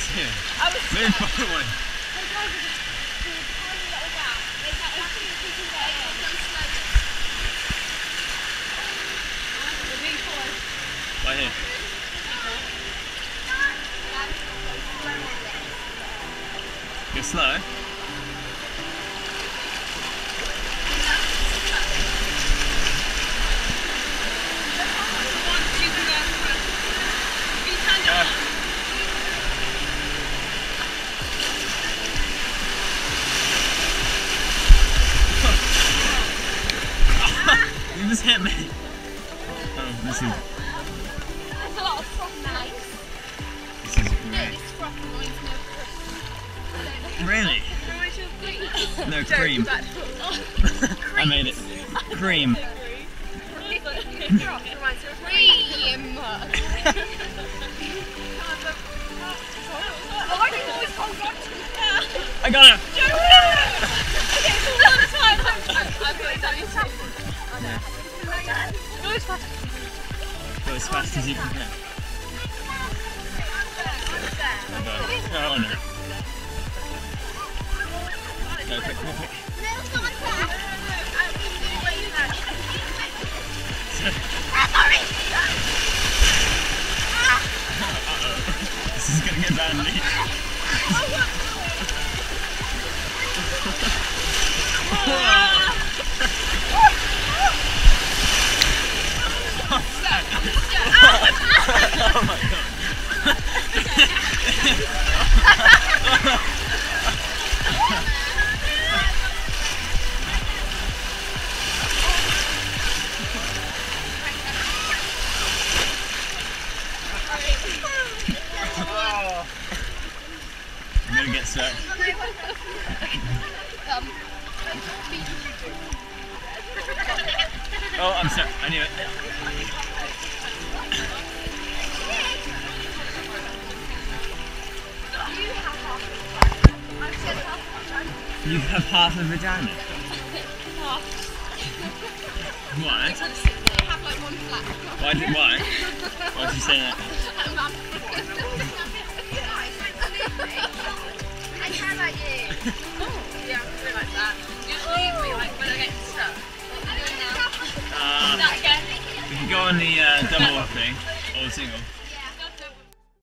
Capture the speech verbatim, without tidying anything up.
one's here. I was very funny one. Right here. You're slow. You just hit me. Oh, this is. That's a lot of frog noise. This is great. It's frog noise, no cream. Really? No cream. I made it. Cream. Cream. Why do you always hold on to me? I got it. Okay, so all the time I'm going down your top. No. Go as fast as you can. Go as fast as you can. Oh no. No, quick, quick, quick. No, it's not like that. I've been doing what you had. Sorry! Uh-oh. This is gonna get bad, mate. Oh, what? Oh my god. Oh. I'm gonna get set. Oh, I'm sorry. I knew it. You have half a vagina? Half. Why? I have like one flat. Why did why? Why did you say that? I'm not. I care about you. Yeah, I'm really like that. You just leave me like when I get stuck. What are you doing now? Uh, we can go on the uh, double thing, or the single.